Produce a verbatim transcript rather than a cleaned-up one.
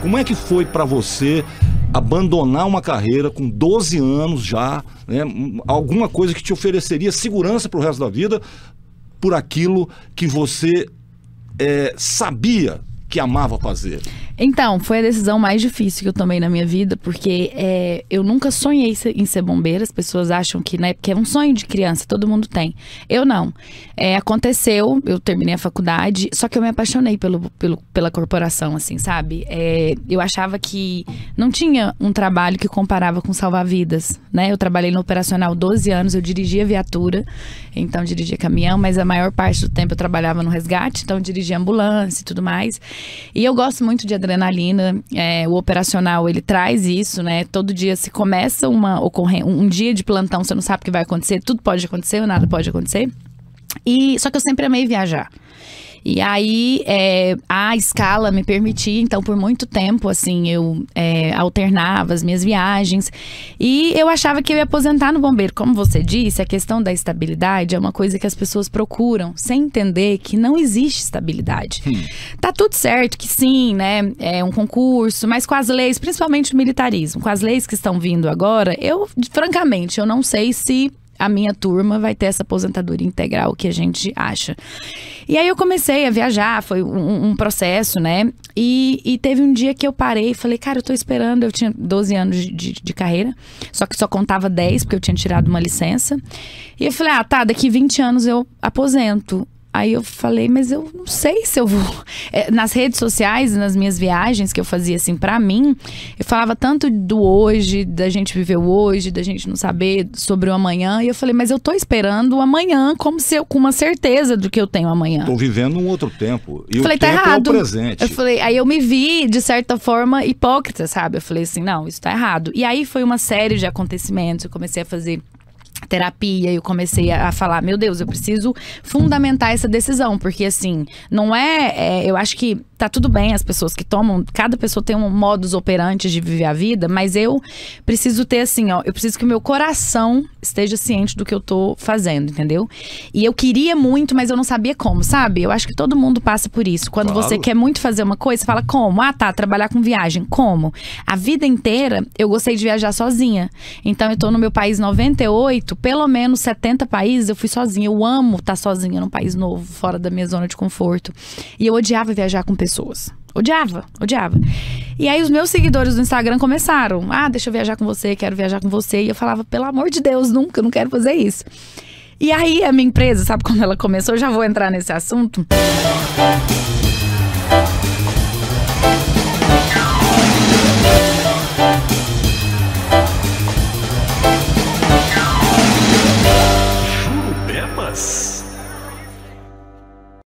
Como é que foi para você abandonar uma carreira com doze anos já, né, alguma coisa que te ofereceria segurança para o resto da vida, por aquilo que você é, sabia que amava fazer? Então, foi a decisão mais difícil que eu tomei na minha vida, porque é, eu nunca sonhei em ser bombeira. As pessoas acham que, né, porque é um sonho de criança, todo mundo tem. Eu não. É, aconteceu, eu terminei a faculdade, só que eu me apaixonei pelo, pelo, pela corporação, assim, sabe? É, eu achava que não tinha um trabalho que comparava com salvar vidas, né? Eu trabalhei no operacional doze anos, eu dirigia viatura, então dirigia caminhão, mas a maior parte do tempo eu trabalhava no resgate, então dirigia ambulância e tudo mais. E eu gosto muito de adrenalina. adrenalina, é, o operacional ele traz isso, né? Todo dia se começa uma ocorrência, um dia de plantão, você não sabe o que vai acontecer, tudo pode acontecer ou nada pode acontecer. E só que eu sempre amei viajar. E aí, é, a escala me permitia, então por muito tempo, assim, eu é, alternava as minhas viagens. E eu achava que eu ia aposentar no bombeiro. Como você disse, a questão da estabilidade é uma coisa que as pessoas procuram, sem entender que não existe estabilidade. Sim. Tá tudo certo que sim, né, é um concurso, mas com as leis, principalmente o militarismo, com as leis que estão vindo agora, eu, francamente, eu não sei se a minha turma vai ter essa aposentadoria integral que a gente acha. E aí eu comecei a viajar, foi um, um processo, né? E, e teve um dia que eu parei e falei, cara, eu tô esperando, eu tinha doze anos de, de carreira, só que só contava dez, porque eu tinha tirado uma licença. E eu falei, ah, tá, daqui vinte anos eu aposento. Aí eu falei, mas eu não sei se eu vou... É, nas redes sociais, nas minhas viagens que eu fazia, assim, pra mim, eu falava tanto do hoje, da gente viver o hoje, da gente não saber sobre o amanhã. E eu falei, mas eu tô esperando o amanhã, como se eu, com uma certeza do que eu tenho amanhã. Tô vivendo um outro tempo. E eu falei, o tempo tá errado. É o presente. Eu falei, aí eu me vi, de certa forma, hipócrita, sabe? Eu falei assim, não, isso tá errado. E aí foi uma série de acontecimentos, eu comecei a fazer terapia, eu comecei a falar, meu Deus, eu preciso fundamentar essa decisão, porque assim, não é, é eu acho que tá tudo bem as pessoas que tomam, cada pessoa tem um modus operandi de viver a vida, mas eu preciso ter assim, ó, eu preciso que o meu coração esteja ciente do que eu tô fazendo, entendeu? E eu queria muito, mas eu não sabia como, sabe? Eu acho que todo mundo passa por isso, quando claro. Você quer muito fazer uma coisa, você fala, como? Ah tá, trabalhar com viagem, como? A vida inteira, eu gostei de viajar sozinha, então eu tô no meu país noventa e oito, pelo menos setenta países, eu fui sozinha. Eu amo estar sozinha num país novo, fora da minha zona de conforto. E eu odiava viajar com pessoas. Odiava, odiava. E aí os meus seguidores do Instagram começaram. Ah, deixa eu viajar com você, quero viajar com você. E eu falava, pelo amor de Deus, nunca, eu não quero fazer isso. E aí a minha empresa, sabe quando ela começou? Eu já vou entrar nesse assunto.